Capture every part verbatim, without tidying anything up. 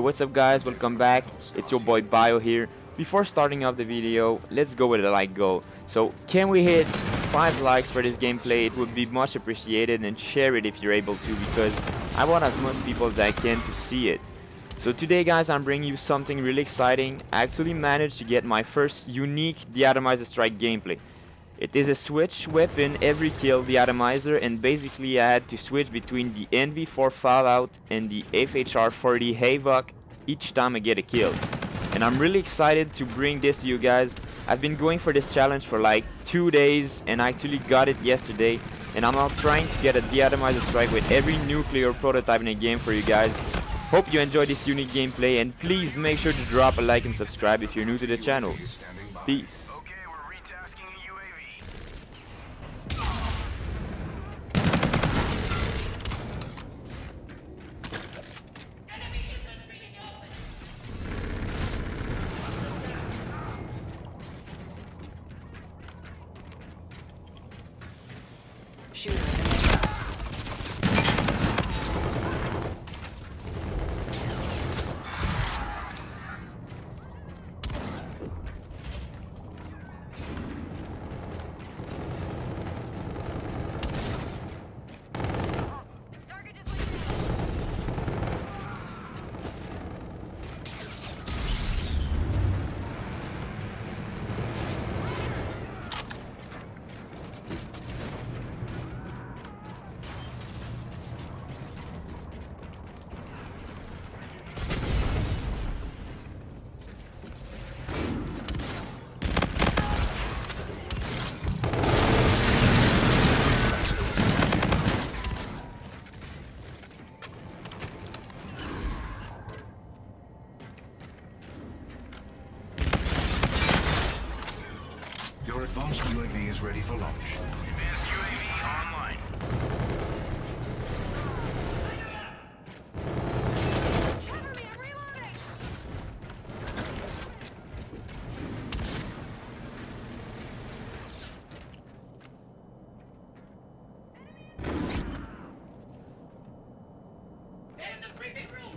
Yo, what's up guys, welcome back. It's your boy Bio here. Before starting off the video, let's go with a like goal. So can we hit five likes for this gameplay? It would be much appreciated, and share it if you're able to, because I want as much people as I can to see it. So today guys, I'm bringing you something really exciting. I actually managed to get my first unique de-atomizer strike gameplay. It is a switch weapon every kill, the atomizer, and basically I had to switch between the N V four Fallout and the F H R forty Havoc each time I get a kill. And I'm really excited to bring this to you guys. I've been going for this challenge for like two days and I actually got it yesterday. And I'm now trying to get a de-atomizer strike with every nuclear prototype in the game for you guys. Hope you enjoy this unique gameplay, and please make sure to drop a like and subscribe if you're new to the channel. Peace. Shooter. Your advanced U A V is ready for launch. Advanced U A V online. Cover me, I'm reloading. They're in the briefing room.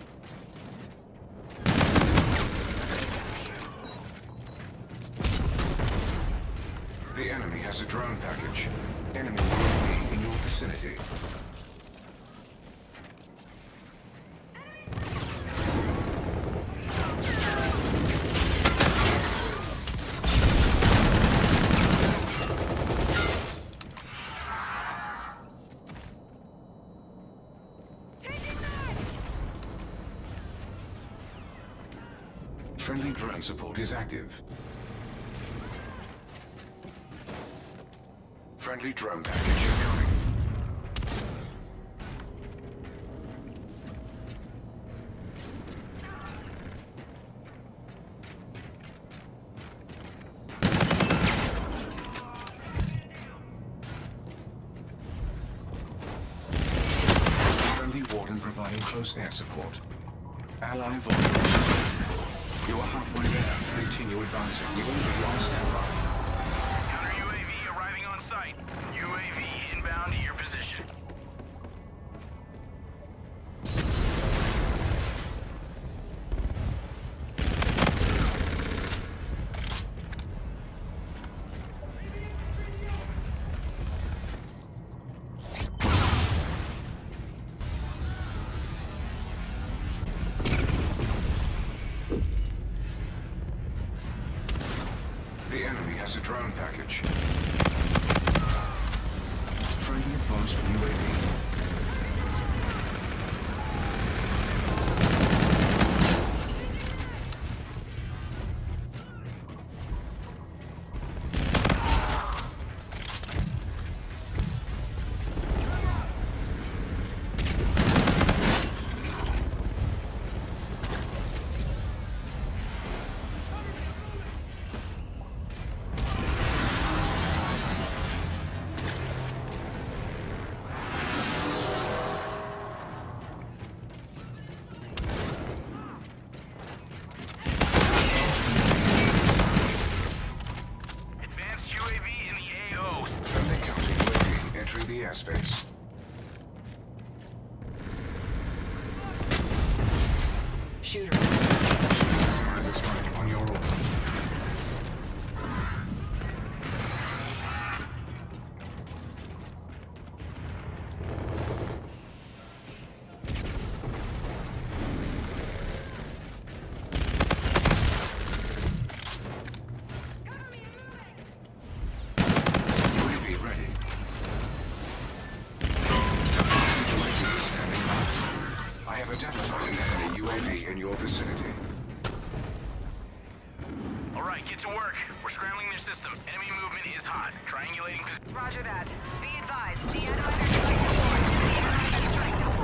The enemy has a drone package. Enemy U A V in your vicinity. Friendly drone support is active. Friendly drone package incoming. Friendly Warden providing close air support. Ally Vulcan. You are halfway there. Continue advancing. You will be lost ally. U A V inbound to your position. The enemy has a drone package. Friendly advanced U A V. shooter. Deatomizer strike on your order. Roger that. Be advised, de-atomizer strike deployed. De-atomizer strike deployed.